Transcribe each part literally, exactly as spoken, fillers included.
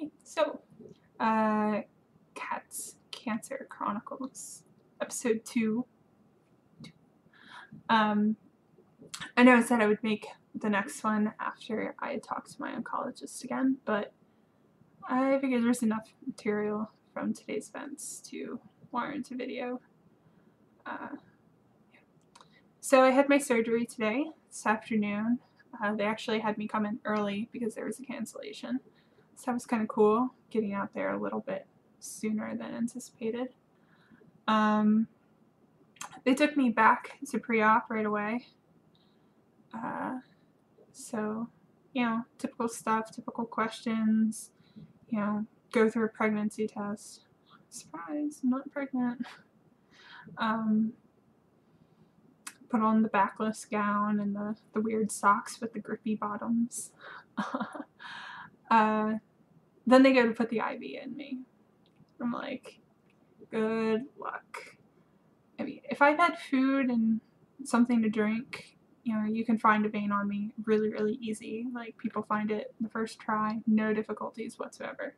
Okay, so uh, Cat's Cancer Chronicles, episode two. Um, I know I said I would make the next one after I had talked to my oncologist again, but I figured there's enough material from today's events to warrant a video. Uh, yeah. So I had my surgery today, this afternoon. Uh, they actually had me come in early because there was a cancellation. So that was kind of cool, getting out there a little bit sooner than anticipated. Um, they took me back to pre-op right away. Uh, so, you know, typical stuff, typical questions, you know, go through a pregnancy test. Surprise, I'm not pregnant. Um, put on the backless gown and the, the weird socks with the grippy bottoms. uh, then they go to put the I V in me. I'm like, good luck. I mean, if I've had food and something to drink, you know, you can find a vein on me really, really easy. Like, people find it the first try, no difficulties whatsoever.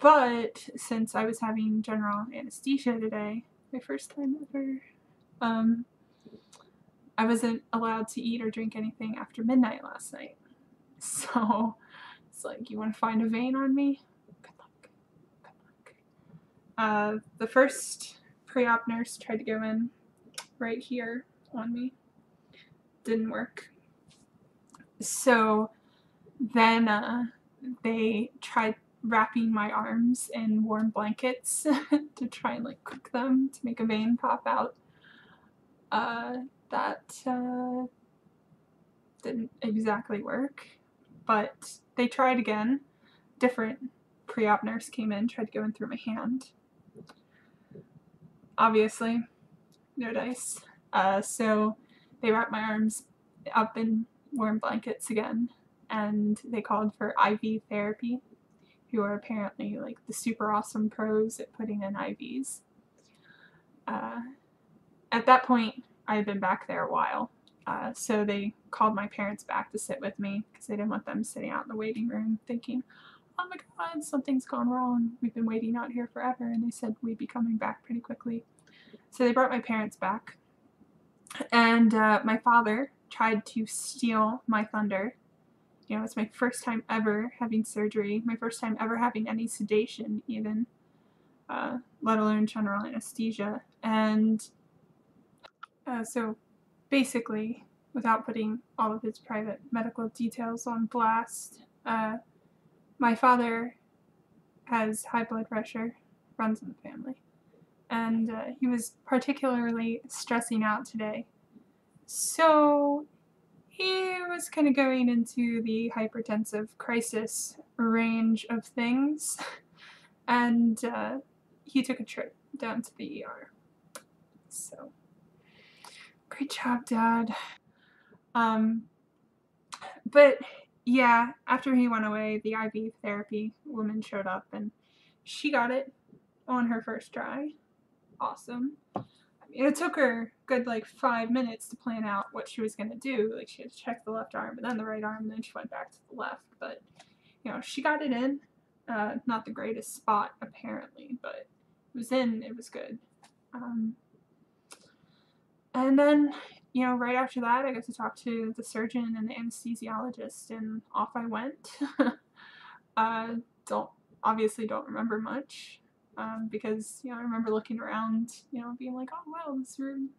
But since I was having general anesthesia today, my first time ever, um, I wasn't allowed to eat or drink anything after midnight last night. So it's like, you want to find a vein on me? Good luck. Good luck. Uh, the first pre-op nurse tried to go in right here on me. Didn't work. So then uh, they tried wrapping my arms in warm blankets to try and like cook them to make a vein pop out. Uh, that uh, didn't exactly work, but they tried again. Different pre-op nurse came in, tried to go in through my hand. Obviously, no dice. Uh, so they wrapped my arms up in warm blankets again, and they called for I V therapy, who are apparently like the super awesome pros at putting in I Vs. Uh, at that point, I had been back there a while, uh, so they called my parents back to sit with me because they didn't want them sitting out in the waiting room thinking, oh my god, something's gone wrong, we've been waiting out here forever, and they said we'd be coming back pretty quickly. So they brought my parents back, and uh, my father tried to steal my thunder. You know, it's my first time ever having surgery, my first time ever having any sedation even, uh, let alone general anesthesia. And uh, so basically, without putting all of his private medical details on blast, uh, my father has high blood pressure, runs in the family, and uh, he was particularly stressing out today. So he was kind of going into the hypertensive crisis range of things, and uh, he took a trip down to the E R. So, great job, Dad. Um, but yeah, after he went away, the I V therapy woman showed up, and she got it on her first try. Awesome. It took her a good like five minutes to plan out what she was going to do. Like, she had to check the left arm, but then the right arm, and then she went back to the left. But, you know, she got it in. Uh, not the greatest spot, apparently, but it was in. It was good. Um, and then, you know, right after that, I got to talk to the surgeon and the anesthesiologist, and off I went. uh, don't obviously don't remember much. Um, because, you know, I remember looking around, you know, being like, oh, wow, this room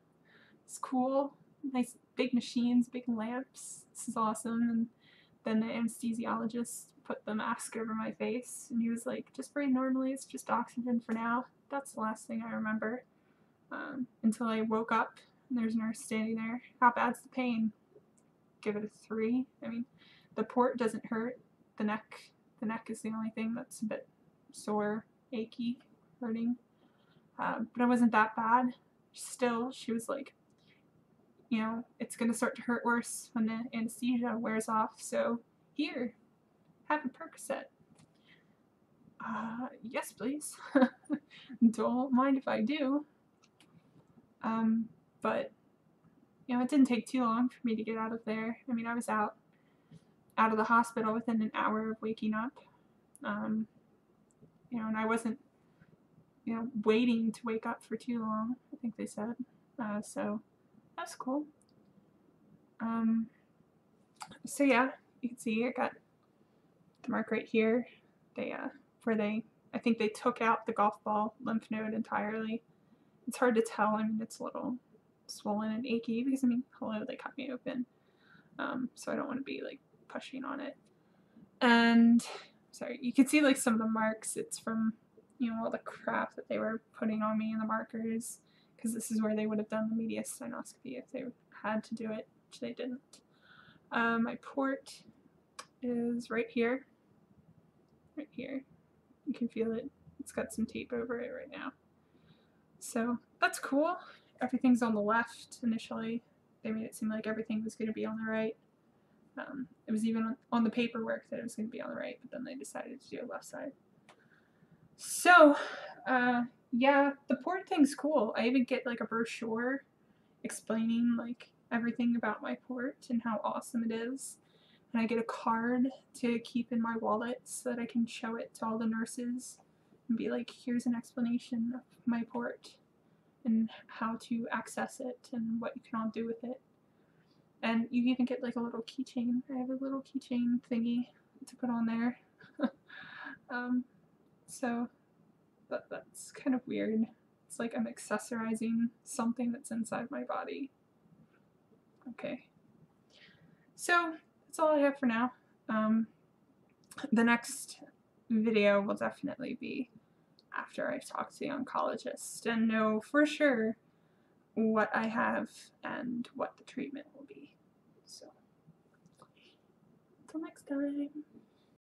is cool. Nice big machines, big lamps. This is awesome. And then the anesthesiologist put the mask over my face, and he was like, just breathe normally. It's just oxygen for now. That's the last thing I remember. Um, until I woke up, and there's a nurse standing there. How bad's the pain? Give it a three. I mean, the port doesn't hurt. The neck, the neck is the only thing that's a bit sore, achy, hurting, uh, but it wasn't that bad. Still, she was like, you know, it's going to start to hurt worse when the anesthesia wears off, so here, have a Percocet. Uh, yes, please. Don't mind if I do. Um, but, you know, it didn't take too long for me to get out of there. I mean, I was out, out of the hospital within an hour of waking up. um, you know, and I wasn't, you know, waiting to wake up for too long, I think they said, uh, so that's cool. Um, so yeah, you can see I got the mark right here. They, uh, where they, I think they took out the golf ball lymph node entirely. It's hard to tell, I mean, it's a little swollen and achy because, I mean, hello, they cut me open. Um, so I don't want to be, like, pushing on it. And, sorry, you can see, like, some of the marks. It's from, you know, all the crap that they were putting on me and the markers, because this is where they would have done the mediastinoscopy if they had to do it, which they didn't. Um, my port is right here. Right here. You can feel it. It's got some tape over it right now. So that's cool. Everything's on the left initially. They made it seem like everything was going to be on the right. Um, it was even on the paperwork that it was going to be on the right, but then they decided to do a left side. So, uh, yeah, the port thing's cool. I even get like a brochure explaining like everything about my port and how awesome it is. And I get a card to keep in my wallet so that I can show it to all the nurses and be like, here's an explanation of my port and how to access it and what you can all do with it. And you even get like a little keychain. I have a little keychain thingy to put on there. um, so that, that's kind of weird. It's like I'm accessorizing something that's inside my body. Okay. So that's all I have for now. Um, the next video will definitely be after I've talked to the oncologist and know for sure what I have and what the treatment will be. So, until next time.